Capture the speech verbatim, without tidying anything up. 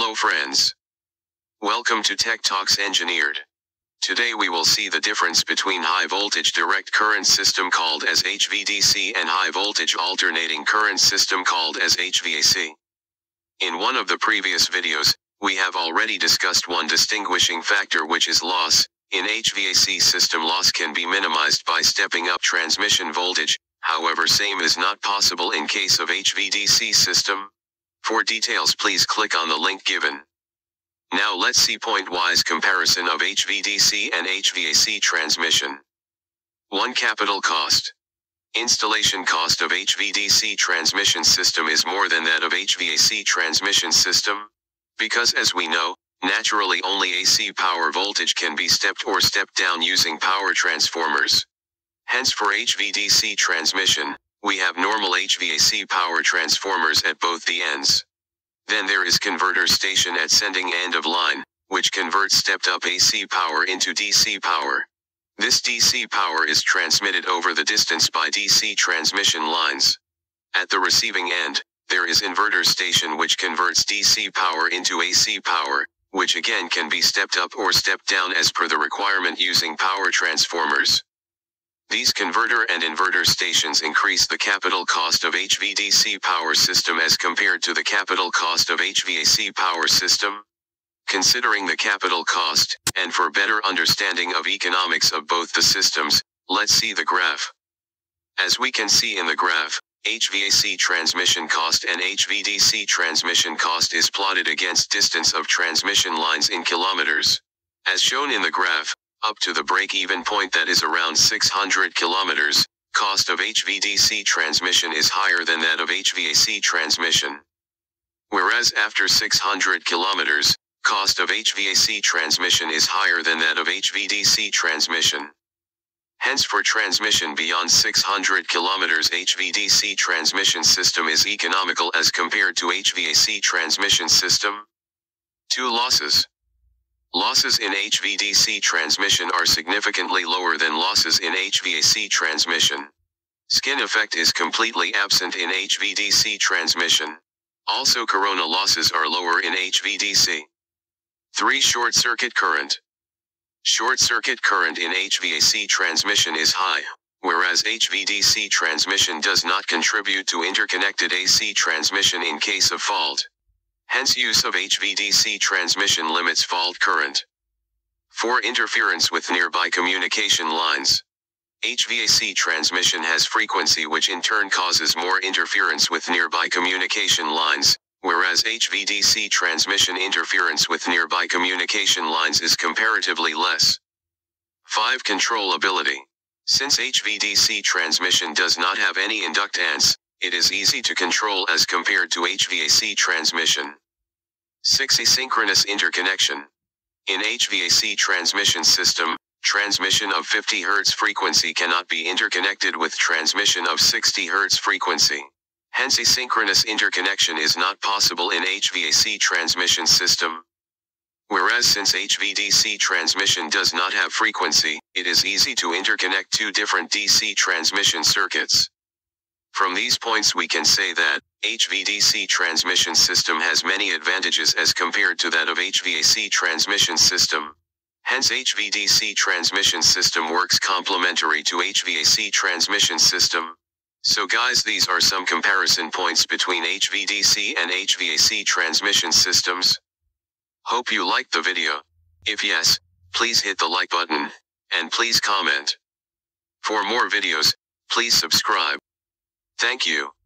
Hello friends. Welcome to Tech Talks Engineered. Today we will see the difference between high voltage direct current system called as H V D C and high voltage alternating current system called as H V A C. In one of the previous videos, we have already discussed one distinguishing factor which is loss. In H V A C system loss can be minimized by stepping up transmission voltage, however same is not possible in case of H V D C system. For details please click on the link given. Now let's see point-wise comparison of H V D C and H V A C transmission. one Capital cost. Installation cost of H V D C transmission system is more than that of H V A C transmission system, because as we know, naturally only A C power voltage can be stepped or stepped down using power transformers. Hence for H V D C transmission, we have normal H V A C power transformers at both the ends. Then there is converter station at sending end of line, which converts stepped up A C power into D C power. This D C power is transmitted over the distance by D C transmission lines. At the receiving end, there is inverter station which converts D C power into A C power, which again can be stepped up or stepped down as per the requirement using power transformers. These converter and inverter stations increase the capital cost of H V D C power system as compared to the capital cost of H V A C power system. Considering the capital cost, and for better understanding of economics of both the systems, let's see the graph. As we can see in the graph, H V A C transmission cost and H V D C transmission cost is plotted against distance of transmission lines in kilometers. As shown in the graph, up to the break-even point that is around six hundred kilometers, cost of H V D C transmission is higher than that of H V A C transmission. Whereas after six hundred kilometers, cost of H V A C transmission is higher than that of H V D C transmission. Hence for transmission beyond six hundred kilometers, H V D C transmission system is economical as compared to H V A C transmission system. two Losses. Losses in H V D C transmission are significantly lower than losses in H V A C transmission. Skin effect is completely absent in H V D C transmission. Also corona losses are lower in H V D C. three Short circuit current. Short circuit current in H V A C transmission is high, whereas H V D C transmission does not contribute to interconnected A C transmission in case of fault. Hence use of H V D C transmission limits fault current. four Interference with nearby communication lines. H V A C transmission has frequency which in turn causes more interference with nearby communication lines, whereas H V D C transmission interference with nearby communication lines is comparatively less. five Controllability. Since H V D C transmission does not have any inductance, it is easy to control as compared to H V A C transmission. six Asynchronous interconnection. In H V A C transmission system, transmission of fifty hertz frequency cannot be interconnected with transmission of sixty hertz frequency. Hence asynchronous interconnection is not possible in H V A C transmission system. Whereas since H V D C transmission does not have frequency, it is easy to interconnect two different D C transmission circuits. From these points we can say that H V D C transmission system has many advantages as compared to that of H V A C transmission system. Hence H V D C transmission system works complementary to H V A C transmission system. So guys, these are some comparison points between H V D C and H V A C transmission systems. Hope you liked the video. If yes, please hit the like button, and please comment. For more videos, please subscribe. Thank you.